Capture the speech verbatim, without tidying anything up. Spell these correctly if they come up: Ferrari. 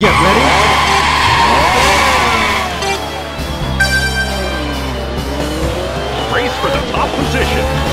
Get ready? Race for the top position.